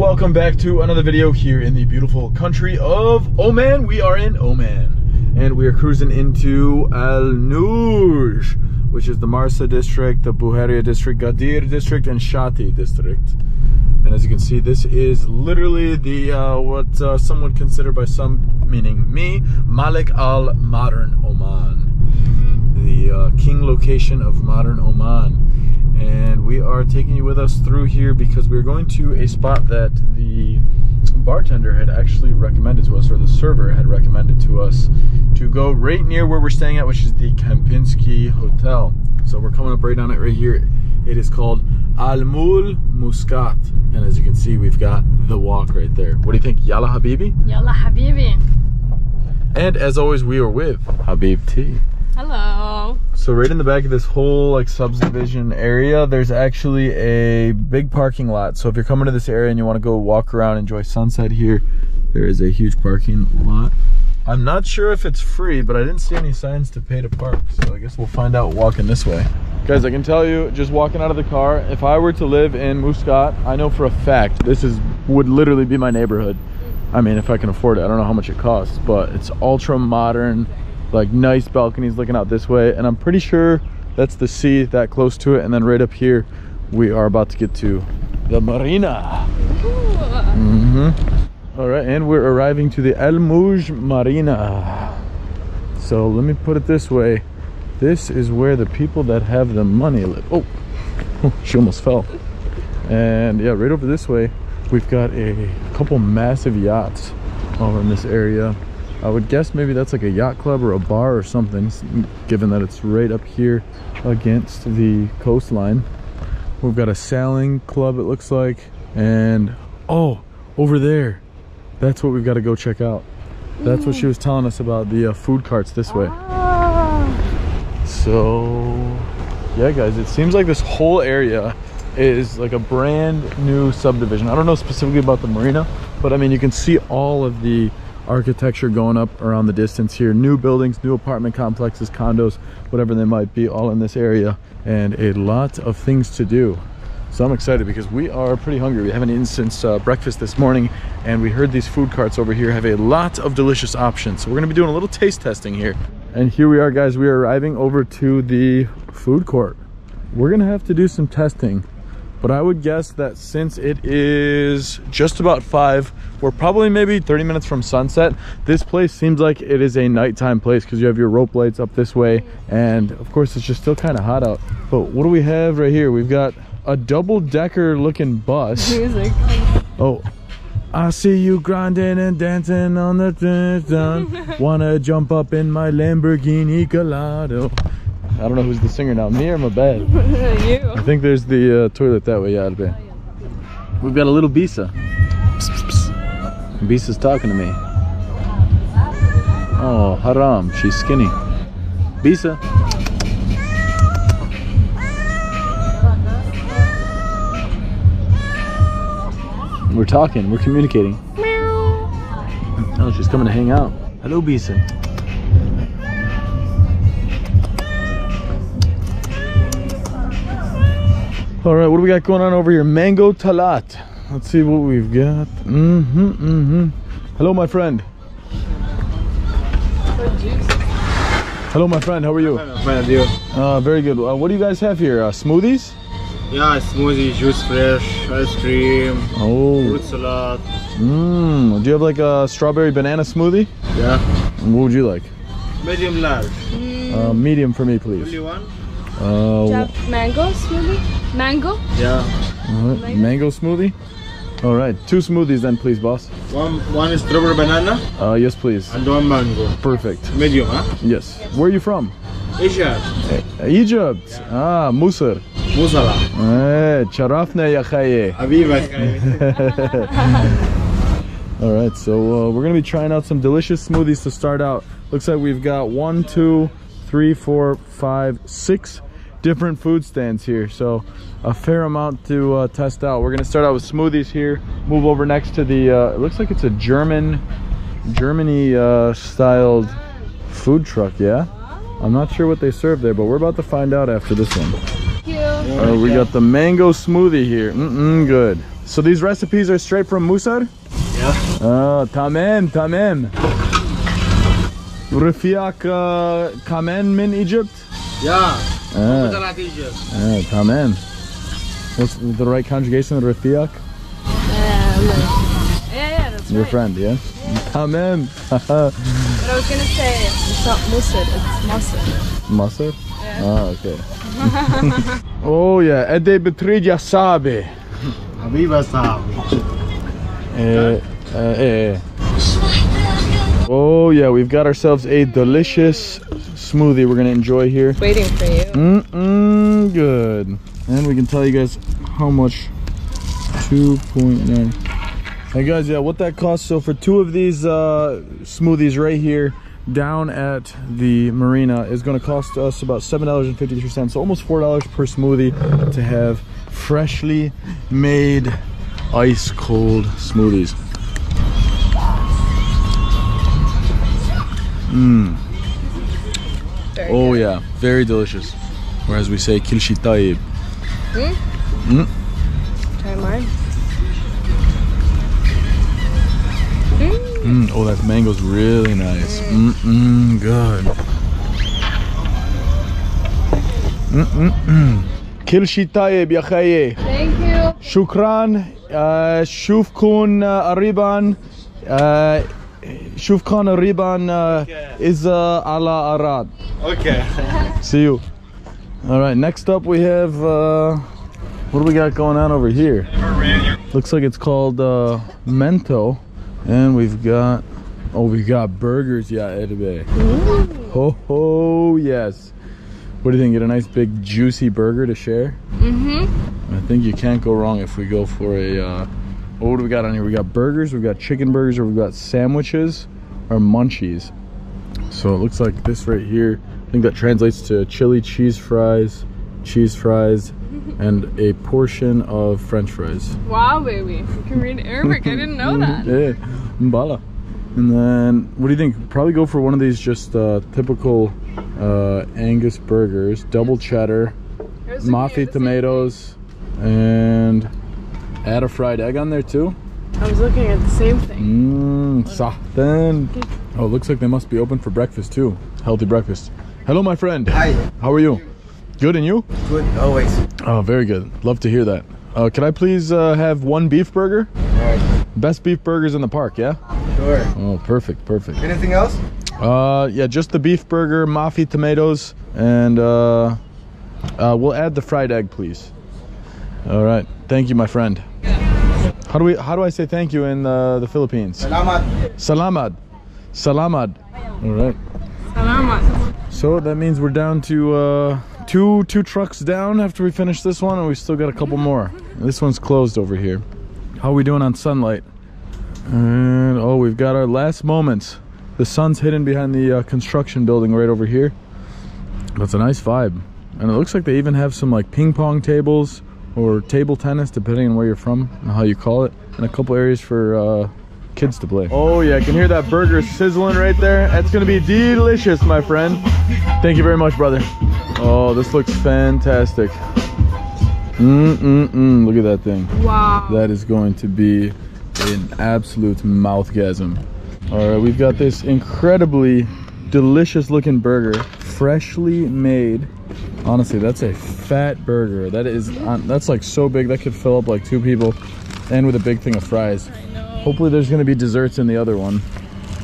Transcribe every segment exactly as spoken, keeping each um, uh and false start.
and welcome back to another video here in the beautiful country of Oman. We are in Oman and we are cruising into Al Mouj, which is the Marsa district, the Buharia district, Gadir district, and Shati district. And as you can see, this is literally the uh, what uh, some would consider, by some meaning me, Malik al Modern Oman, the uh, king location of modern Oman. And we are taking you with us through here because we're going to a spot that the bartender had actually recommended to us, or the server had recommended to us, to go right near where we're staying at, which is the Kempinski Hotel. So we're coming up right on it right here. It is called Al Mouj Muscat, and as you can see, we've got the walk right there. What do you think? Yalla Habibi? Yalla Habibi. And as always, we are with Habib T. Hello. So right in the back of this whole like subdivision area, there's actually a big parking lot. So if you're coming to this area and you want to go walk around, enjoy sunset here, there is a huge parking lot. I'm not sure if it's free, but I didn't see any signs to pay to park, so I guess we'll find out walking this way. Guys, I can tell you, just walking out of the car, if I were to live in Muscat, I know for a fact this is would literally be my neighborhood. I mean, if I can afford it. I don't know how much it costs, but it's ultra modern, like nice balconies looking out this way, and I'm pretty sure that's the sea that close to it. And then right up here, we are about to get to the marina. Mm-hmm. All right, and we're arriving to the Al Mouj Marina. So let me put it this way. This is where the people that have the money live. Oh, oh, she almost fell. And yeah, right over this way, we've got a couple massive yachts over in this area. I would guess maybe that's like a yacht club or a bar or something, given that it's right up here against the coastline. We've got a sailing club, it looks like. And oh, over there, that's what we've got to go check out. That's what she was telling us about, the uh, food carts this way. So yeah, guys, it seems like this whole area is like a brand new subdivision. I don't know specifically about the marina, but I mean, you can see all of the architecture going up around the distance here. New buildings, new apartment complexes, condos, whatever they might be, all in this area, and a lot of things to do. So I'm excited because we are pretty hungry. We haven't eaten since uh, breakfast this morning, and we heard these food carts over here have a lot of delicious options. So we're gonna be doing a little taste testing here. And here we are, guys. We are arriving over to the food court. We're gonna have to do some testing, but I would guess that since it is just about five, we're probably maybe thirty minutes from sunset. This place seems like it is a nighttime place because you have your rope lights up this way, and of course it's just still kind of hot out. But what do we have right here? We've got a double-decker looking bus. Music. Oh. I see you grinding and dancing on the dance. Wanna jump up in my Lamborghini Gallardo. I don't know who's the singer now, me or Mabel? You. I think there's the uh, toilet that way, yeah, Albe. We've got a little Bisa. Psst, psst. Bisa's talking to me. Oh, haram, she's skinny. Bisa. We're talking, we're communicating. Meow. Oh, she's coming to hang out. Hello, Bisa. All right, what do we got going on over here? Mango talat. Let's see what we've got. Mm-hmm, mm-hmm. Hello, my friend. Hello, my friend, how are you? Uh, very good. Uh, what do you guys have here? Uh, smoothies? Yeah, smoothie, juice fresh, ice cream, oh, fruit salad. Mmm, do you have like a strawberry banana smoothie? Yeah. What would you like? Medium large. Mm. Uh, medium for me, please. Only one? Uh, do you have mango smoothie? Mango? Yeah. All right. Mango smoothie? Alright, two smoothies then, please, boss. One one is strawberry banana? Uh, yes, please. And one mango. Perfect. Medium, huh? Yes. Yes. Where are you from? Egypt. Egypt? Yeah. Ah, Musar. Musala. Hey, Charafna ya khaye. All right, so uh, we're gonna be trying out some delicious smoothies to start out. Looks like we've got one, two, three, four, five, six different food stands here. So a fair amount to uh, test out. We're gonna start out with smoothies here. Move over next to the. Uh, it looks like it's a German, Germany uh, styled food truck. Yeah, I'm not sure what they serve there, but we're about to find out after this one. Oh, we got the mango smoothie here. Mm-mm, good. So these recipes are straight from Musar? Yeah. Oh, tamam, tamam. Rafiak kamen min Egypt? Yeah. Ah, ah tamam. What's the right conjugation of Rafiak? Yeah, yeah, that's your right. Friend, yeah? Yeah. Tamam. But I was gonna say it's not Musar, it's Masr. Masr? Yeah. Oh, okay. Oh yeah, Ede Betrid Yasabi. Habiba Sabi. Oh yeah, we've got ourselves a delicious smoothie we're gonna enjoy here. Waiting for you. Mm-mm, good. And we can tell you guys how much. Two point nine. Hey guys, yeah, what that costs. So for two of these uh, smoothies right here down at the marina is gonna cost us about seven dollars and fifty-three cents. So almost four dollars per smoothie to have freshly made ice cold smoothies. Mmm. Oh good. Yeah, very delicious. Or as we say, kilshi taib. Mm. Mm. Try mine. Mm. Mm. Oh, that mango's really nice. Mm. Mm-mm, good. Mm-mm-mm. Kilshi taib ya khaye. Thank you. Shukran. Uh, Shufkun uh, Ariban. Uh, Shufkan Riban is ala Arad. Okay. See you. All right. Next up, we have uh, what do we got going on over here? Looks like it's called uh, Mento, and we've got oh, we got burgers. Yeah, Edebe. Ho ho, yes. What do you think? Get a nice big juicy burger to share. Mm-hmm. I think you can't go wrong if we go for a. Uh, What do we got on here? We got burgers, we've got chicken burgers, or we've got sandwiches or munchies. So it looks like this right here, I think that translates to chili cheese fries, cheese fries, and a portion of French fries. Wow, baby. You can read Arabic. I didn't know that. Yeah. Mbala. And then, what do you think? Probably go for one of these just uh, typical uh, Angus burgers, double cheddar, mafi tomatoes, and... Add a fried egg on there too. I was looking at the same thing. Mmm, sahtan. Oh, looks like they must be open for breakfast too. Healthy breakfast. Hello, my friend. Hi. How are you? Good, and you? Good, always. Oh, very good. Love to hear that. Uh, can I please uh, have one beef burger? All right. Best beef burgers in the park, yeah? Sure. Oh, perfect, perfect. Anything else? Uh, yeah, just the beef burger, mafi tomatoes, and uh, uh, we'll add the fried egg, please. All right. Thank you, my friend. How do we? How do I say thank you in uh, the Philippines? Salamat. Salamat. Salamat. All right. Salamat. So that means we're down to uh, two two trucks down after we finish this one, and we still got a couple more. This one's closed over here. How are we doing on sunlight? And oh, we've got our last moments. The sun's hidden behind the uh, construction building right over here. That's a nice vibe, and it looks like they even have some like ping pong tables. Or table tennis, depending on where you're from and how you call it, and a couple areas for uh, kids to play. Oh yeah, I can hear that burger sizzling right there. That's gonna be delicious, my friend. Thank you very much, brother. Oh, this looks fantastic. Mm-mm-mm, look at that thing. Wow. That is going to be an absolute mouthgasm. All right, we've got this incredibly delicious looking burger, freshly made. Honestly, that's a fat burger. That is, that's like so big, that could fill up like two people. And with a big thing of fries. I know. Hopefully there's gonna be desserts in the other one.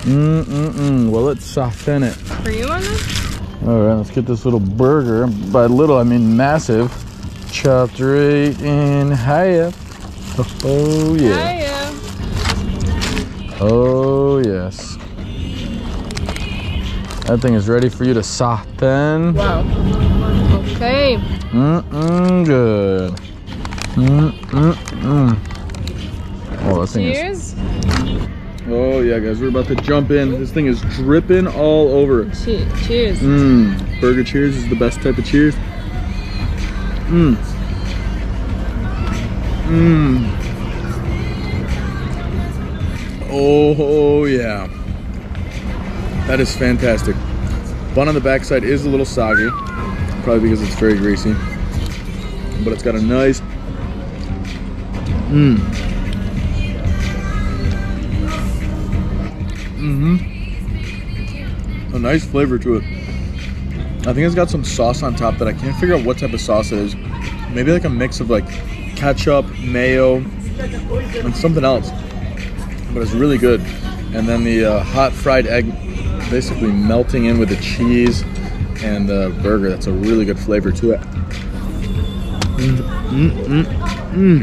Mm-mm-mm, well it's soften it. For you on this? All right, let's get this little burger. By little, I mean massive. Chopped right in, hiya. Oh yeah. Hiya. Oh yes. That thing is ready for you to soften. Wow. Okay. Mm-mm, good. Mm-mm-mm. Oh, that thing is... Oh, yeah, guys. We're about to jump in. This thing is dripping all over. Cheers. Mm. Burger cheers is the best type of cheers. Mmm. Mmm. Oh, yeah. That is fantastic. Bun on the backside is a little soggy. Probably because it's very greasy, but it's got a nice, mmm, nice flavor to it. I think it's got some sauce on top that I can't figure out what type of sauce it is. Maybe like a mix of like ketchup, mayo, and something else. But it's really good. And then the uh, hot fried egg basically melting in with the cheese and the burger. That's a really good flavor to it. Mm, mm, mm,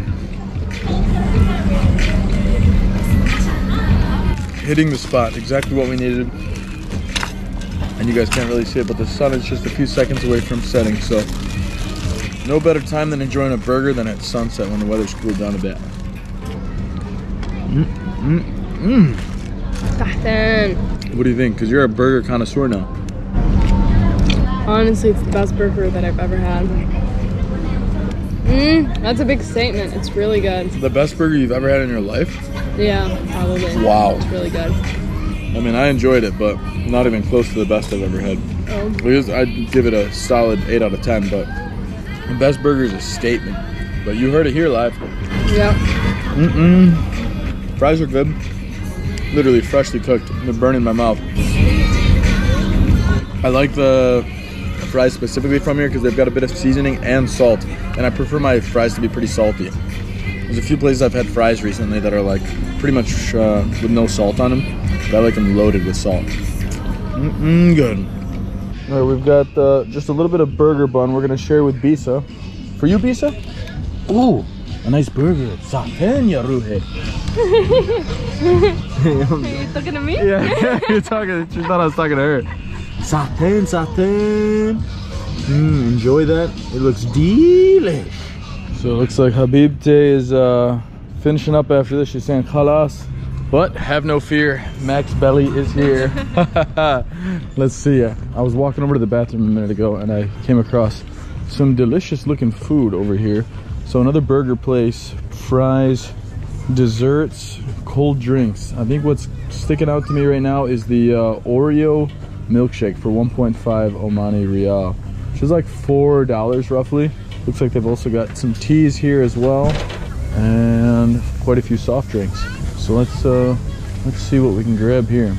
mm. Hitting the spot, exactly what we needed. And you guys can't really see it, but the sun is just a few seconds away from setting, so no better time than enjoying a burger than at sunset when the weather's cooled down a bit. Mm, mm, mm. What do you think? Because you're a burger connoisseur now. Honestly, it's the best burger that I've ever had. Mm, that's a big statement. It's really good. The best burger you've ever had in your life? Yeah, probably. Wow. It's really good. I mean, I enjoyed it, but not even close to the best I've ever had. Oh. I'd give it a solid eight out of ten, but the best burger is a statement. But you heard it here live. Yeah. Mm-mm. Fries are good. Literally freshly cooked. They're burning my mouth. I like the fries specifically from here because they've got a bit of seasoning and salt, and I prefer my fries to be pretty salty. There's a few places I've had fries recently that are like pretty much uh, with no salt on them, but I like them loaded with salt. Mm-mm, good. All right, we've got uh, just a little bit of burger bun we're gonna share with Bisa. For you, Bisa? Ooh, a nice burger. Safenya, Ruhe. Are you talking to me? Yeah, you're talking. She thought I was talking to her. Satin, satin. Mm, enjoy that. It looks delish. So it looks like Habibte is uh, finishing up after this. She's saying khalas. But have no fear, Max Belly is here. Let's see ya. I was walking over to the bathroom a minute ago and I came across some delicious looking food over here. So another burger place, fries, desserts, cold drinks. I think what's sticking out to me right now is the uh, Oreo milkshake for one point five Omani Rial, which is like four dollars roughly. Looks like they've also got some teas here as well, and quite a few soft drinks. So let's uh let's see what we can grab here.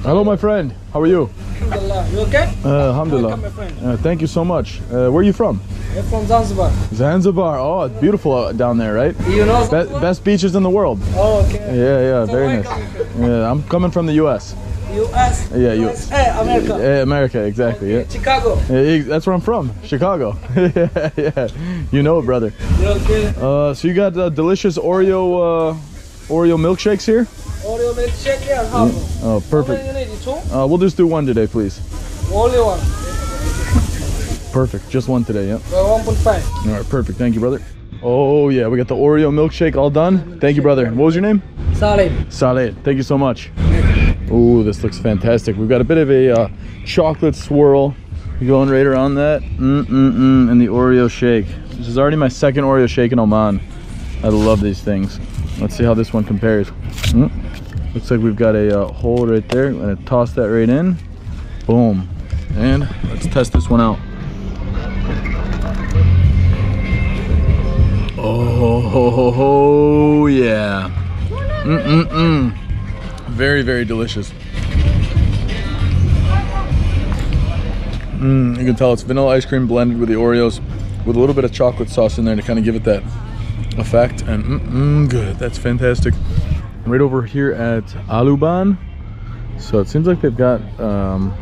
Hello, my friend, how are you? Alhamdulillah. You okay? Uh, alhamdulillah. Welcome, my friend. Uh, thank you so much. Uh, where are you from? I'm from Zanzibar. Zanzibar. Oh, it's beautiful down there, right? You know Be best beaches in the world. Oh, okay. Yeah, yeah, so very nice. Yeah, I'm coming from the U S U S Yeah, U S. Hey, America. Yeah, America, exactly. Okay. Yeah. Chicago. Yeah, that's where I'm from, Chicago. Yeah, yeah. You know it, brother. Okay. Uh, so you got uh, delicious Oreo, uh, Oreo milkshakes here? Oreo milkshake, yeah. How? Oh, perfect. How many you need? Two? Uh, we'll just do one today, please. Only one. Perfect. Just one today, yeah. one point five. All right, perfect. Thank you, brother. Oh yeah, we got the Oreo milkshake all done. Thank you, brother. What was your name? Saleh. Saleh. Thank you so much. Oh, this looks fantastic. We've got a bit of a uh, chocolate swirl going right around that. Mm-mm-mm, and the Oreo shake. This is already my second Oreo shake in Oman. I love these things. Let's see how this one compares. Mm. Looks like we've got a uh, hole right there. I'm gonna toss that right in. Boom. And let's test this one out. Oh, ho, ho, ho, yeah. Mm-mm-mm. Very, very delicious. Mm, you can tell it's vanilla ice cream blended with the Oreos with a little bit of chocolate sauce in there to kind of give it that effect. And mm-mm, good, that's fantastic. Right over here at Aluban. So it seems like they've got um,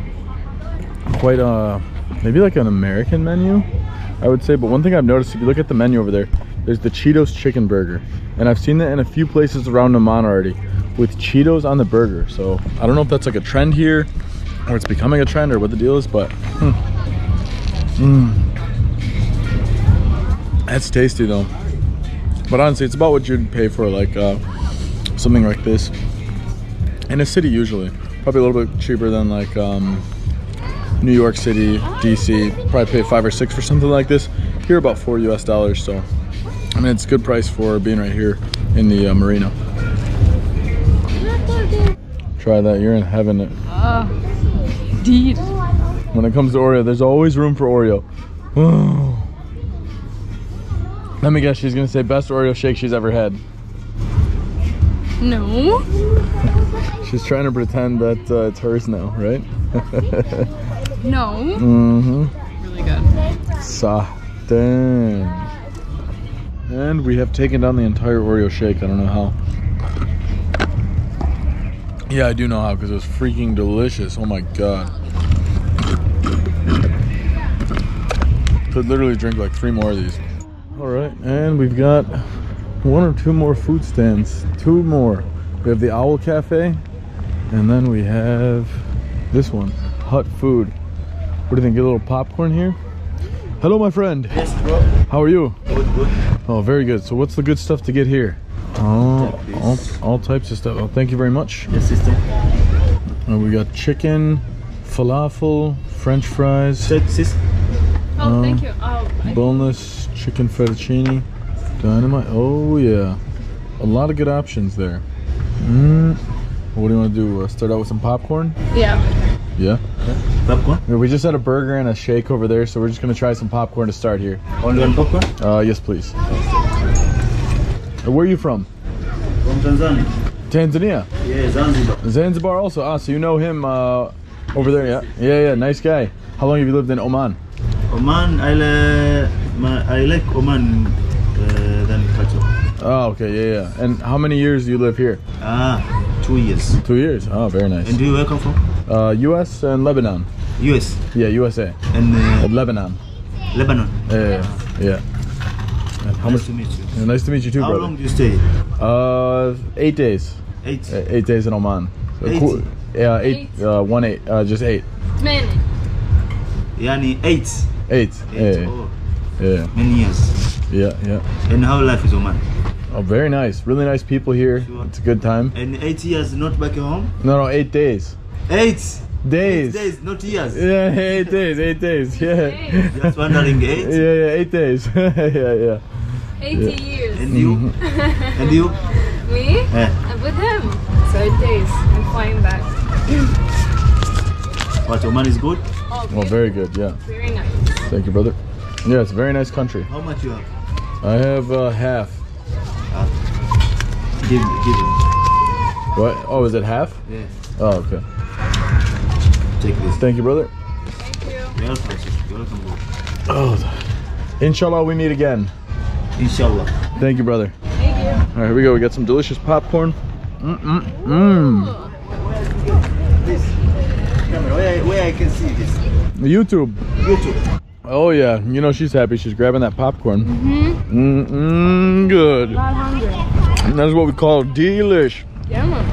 quite a, maybe like an American menu, I would say. But one thing I've noticed, if you look at the menu over there, there's the Cheetos chicken burger. And I've seen that in a few places around Oman already, with Cheetos on the burger. So I don't know if that's like a trend here, or it's becoming a trend, or what the deal is, but hmm. Mm. That's tasty though. But honestly, it's about what you'd pay for like uh, something like this in a city usually. Probably a little bit cheaper than like um, New York City, D C. Probably pay five or six for something like this. Here about four U S dollars. So I mean, it's a good price for being right here in the uh, marina. Try that, you're in heaven. Uh, indeed. When it comes to Oreo, there's always room for Oreo. Let me guess, she's gonna say best Oreo shake she's ever had. No. She's trying to pretend that uh, it's hers now, right? No. Mm-hmm. Really good. Satan. And we have taken down the entire Oreo shake. I don't know how. Yeah, I do know how, because it was freaking delicious. Oh my god. Could literally drink like three more of these. Alright, and we've got one or two more food stands. Two more. We have the Owl Cafe, and then we have this one, Hut Food. What do you think? Get a little popcorn here? Hello, my friend. Yes, bro. How are you? Good, good. Oh, very good. So what's the good stuff to get here? Oh, all, all types of stuff. Oh, thank you very much. Yes, sister. Oh, we got chicken, falafel, French fries. Sis. Oh, um, thank you. Oh, boneless chicken fettuccine, dynamite. Oh yeah, a lot of good options there. Mm. What do you want to do? Uh, start out with some popcorn? Yeah. Yeah. Yeah. Popcorn. Yeah, we just had a burger and a shake over there, so we're just gonna try some popcorn to start here. Only one popcorn? Uh, yes, please. Where are you from? From Tanzania. Tanzania? Yeah, Zanzibar. Zanzibar also. Ah, so you know him uh, over there, yeah? Yeah, yeah, nice guy. How long have you lived in Oman? Oman, I, le I like Oman uh, than Qatar. Oh, okay, yeah, yeah. And how many years do you live here? Ah, two years. Two years? Oh, very nice. And do you where come from? Uh, U S and Lebanon. U S? Yeah, U S A. And, uh, and Lebanon. Lebanon. Yeah, yeah, yeah. How nice much? to meet you. Yeah, nice to meet you too, How brother. How long do you stay? Uh, eight days. Eight. Uh, eight days in Oman. So eight. Cool. Yeah, eight. eight. Uh, one eight. Uh, just eight. Many. Yani eight. Eight. Eight. Yeah. Oh. Yeah. Many years. Yeah, yeah. And how life is Oman? Oh, very nice. Really nice people here. Sure. It's a good time. And eight years not back home? No, no, eight days. Eight. Days. Eight days, not years. Yeah, eight days, eight days. Yeah. Eight. Just wondering, eight. Yeah, yeah, eight days. yeah, yeah. eighty yeah. years. And you? and you? Me? Yeah. I'm with him. So eight days. I'm flying back. What, Oman is good? Oh, well, very good, yeah. Very nice. Thank you, brother. Yeah, it's a very nice country. How much you have? I have uh, half. Half. Give me, give me. What? Oh, is it half? Yeah. Oh, okay. Take this. Thank you, brother. Thank you. You're welcome. Oh, inshallah, we meet again. Inshallah. Thank you, brother. Thank you. All right, here we go. We got some delicious popcorn. Mm mm mm. This camera, where, where I can see this? YouTube. YouTube. Oh yeah, you know she's happy. She's grabbing that popcorn. Mhm. Mm mm. Good. I'm not hungry. And that's what we call delish. Yeah.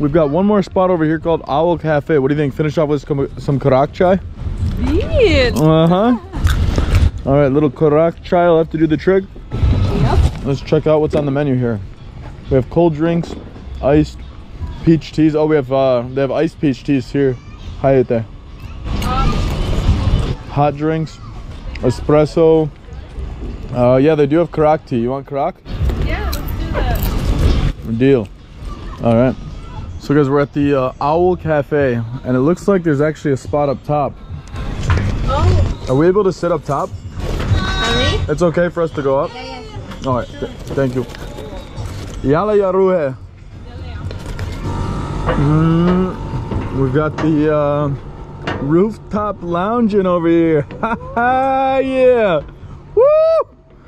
We've got one more spot over here called Owl Cafe. What do you think? Finish off with some karak chai. Beat. Uh huh. All right, little karak chai will have to do the trick. Yep. Let's check out what's on the menu here. We have cold drinks, iced peach teas. Oh, we have uh, they have iced peach teas here. Hayate. Hot drinks, espresso. Uh, yeah, they do have karak tea. You want karak? Yeah, let's do that. Deal. All right. So guys, we're at the uh, Owl Cafe, and it looks like there's actually a spot up top. Oh. Are we able to sit up top? Sorry? It's okay for us to go up? Yeah, yeah. All right, th thank you. Yala ya Ruhe. Mm, we've got the uh, rooftop lounging over here. Yeah. Woo!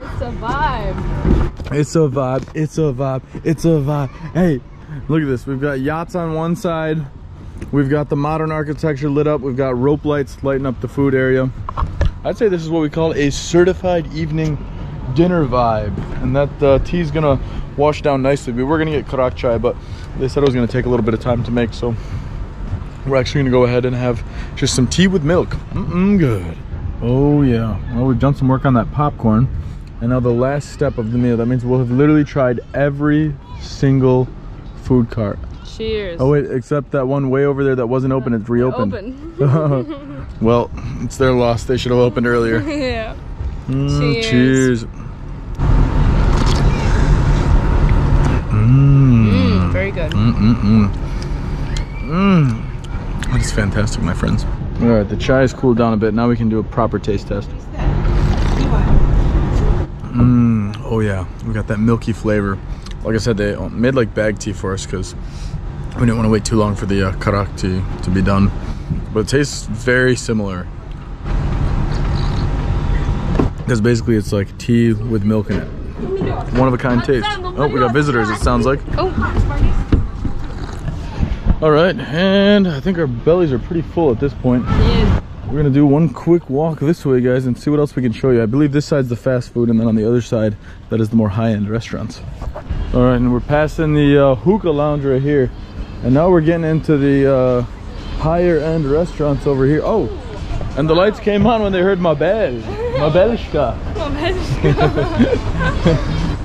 It's a vibe. It's a vibe. It's a vibe. It's a vibe. Hey. Look at this. We've got yachts on one side. We've got the modern architecture lit up. We've got rope lights lighting up the food area. I'd say this is what we call a certified evening dinner vibe. And that uh, tea is going to wash down nicely. We were going to get karak chai, but they said it was going to take a little bit of time to make. So we're actually going to go ahead and have just some tea with milk. Mm-mm, good. Oh, yeah. Well, we've done some work on that popcorn. And now the last step of the meal. That means we'll have literally tried every single food cart. Cheers. Oh wait, except that one way over there that wasn't open, it's reopened. Open. Well, it's their loss. They should have opened earlier. Yeah. Mm, cheers. Cheers. Mm. Mm, very good. Mm, mm, mm. Mm. That is fantastic, my friends. All right, the chai is cooled down a bit. Now we can do a proper taste test. Mm. Oh yeah, we got that milky flavor. Like I said, they made like bag tea for us because we didn't want to wait too long for the uh, karak tea to be done. but it tastes very similar. Because basically it's like tea with milk in it. One of a kind taste. Oh, we got visitors, it sounds like. Oh. All right, and I think our bellies are pretty full at this point. We're gonna do one quick walk this way, guys, and see what else we can show you. I believe this side's the fast food, and then on the other side, that is the more high-end restaurants. All right, and we're passing the uh, hookah lounge right here. And now we're getting into the uh, higher-end restaurants over here. Oh, and the lights came on when they heard Mabel. Mabelshka. Mabelshka.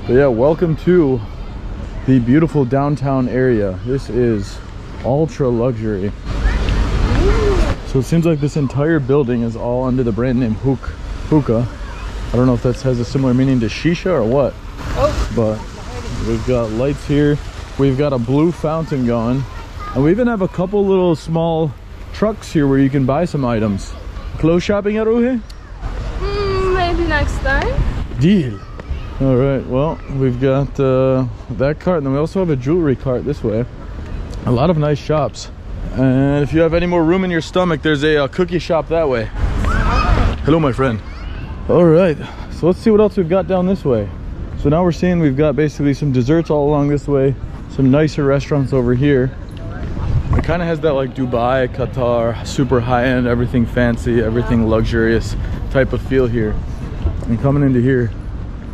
But yeah, welcome to the beautiful downtown area. This is ultra-luxury. So it seems like this entire building is all under the brand name Hook, Hookah. I don't know if that has a similar meaning to shisha or what. Oh. But we've got lights here. We've got a blue fountain going. And we even have a couple little small trucks here where you can buy some items. Clothes shopping at Ruhe? Mm, maybe next time. Deal. All right, well, we've got uh, that cart. And then we also have a jewelry cart this way. A lot of nice shops. And if you have any more room in your stomach, there's a, a cookie shop that way. Hello, my friend. All right, so let's see what else we've got down this way. So now we're seeing we've got basically some desserts all along this way, some nicer restaurants over here. It kind of has that like Dubai, Qatar, super high-end, everything fancy, everything luxurious type of feel here. And coming into here,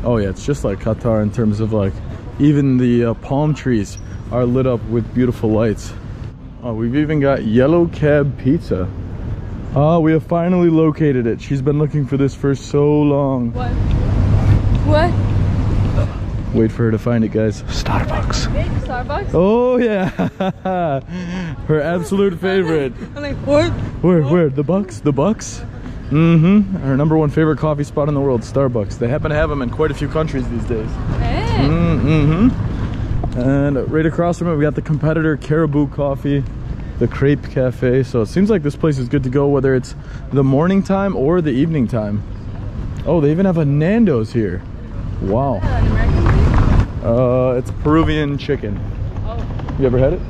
oh yeah, it's just like Qatar in terms of like even the uh, palm trees are lit up with beautiful lights. Oh, we've even got Yellow Cab pizza. Ah, we have finally located it. She's been looking for this for so long. What? What? Wait for her to find it, guys. Starbucks. Starbucks? Oh, yeah. Her absolute favorite. I'm like, what? Where, where? The Bucks? The Bucks? Mm-hmm. Our number one favorite coffee spot in the world, Starbucks. They happen to have them in quite a few countries these days. Hey. Mm-hmm. And right across from it, we got the competitor Caribou Coffee, the Crepe Cafe. So it seems like this place is good to go, whether it's the morning time or the evening time. Oh, they even have a Nando's here. Wow. Uh, it's Peruvian chicken. Oh. You ever had it?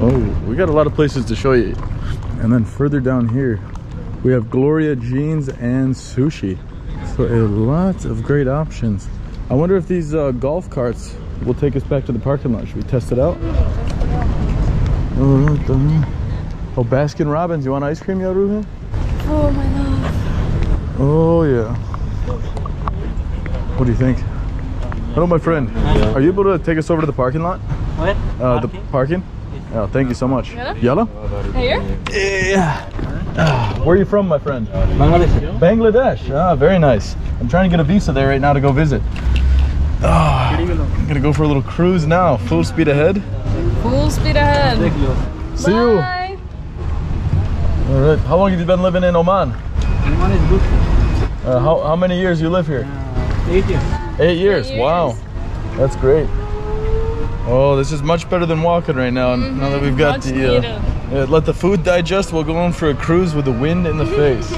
Oh, we got a lot of places to show you. And then further down here, we have Gloria Jeans and sushi. So a lot of great options. I wonder if these uh, golf carts will take us back to the parking lot. Should we test it out? Oh, Baskin Robbins. You want ice cream, Yaruha? Oh, my love. Oh, yeah. What do you think? Hello, my friend. Hello. Are you able to take us over to the parking lot? What? Uh, parking? The parking? Oh, thank you so much. Yellow? Here? Yeah. Uh, where are you from, my friend? Bangladesh. Bangladesh. Ah, very nice. I'm trying to get a visa there right now to go visit. Oh, I'm gonna go for a little cruise now. Full speed ahead. Full speed ahead. See you. Bye. All right. How long have you been living in Oman? Oman is good. Uh, how how many years you live here? Uh, eight years. Eight years. Eight years. Wow, that's great. Oh, this is much better than walking right now. Mm-hmm. Now that we've got much the uh, yeah, let the food digest, we'll go on for a cruise with the wind in the face.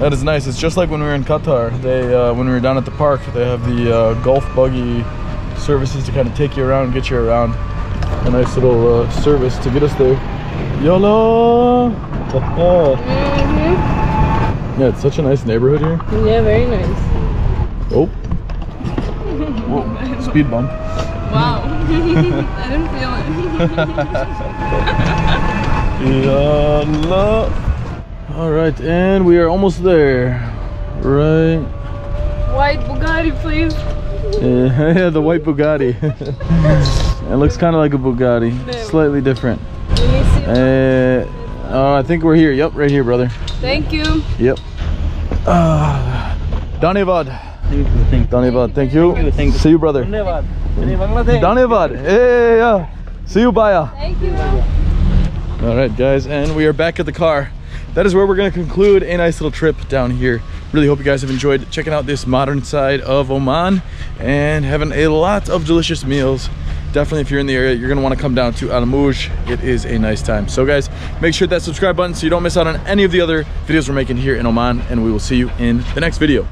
That is nice. It's just like when we were in Qatar. They, uh, when we were down at the park, they have the uh, golf buggy services to kind of take you around, get you around. A nice little uh, service to get us there. YOLO! Mm-hmm. Yeah, it's such a nice neighborhood here. Yeah, very nice. Oh. Whoa. Speed bump. Wow. I didn't feel it. YOLO! All right, and we are almost there, right? White Bugatti, please. Yeah, the white Bugatti. It looks kind of like a Bugatti, slightly different. Uh, uh, I think we're here. Yep, right here, brother. Thank you. Yavad. Uh, Dhanyavad. Dhanyavad. Thank you. See you, brother. Dhanyavad. Hey, yeah. See you, Baya. Thank you. All right, guys, and we are back at the car. That is where we're going to conclude a nice little trip down here. Really hope you guys have enjoyed checking out this modern side of Oman and having a lot of delicious meals. Definitely if you're in the area, you're going to want to come down to Al Mouj. It is a nice time. So guys, make sure that subscribe button so you don't miss out on any of the other videos we're making here in Oman, and we will see you in the next video.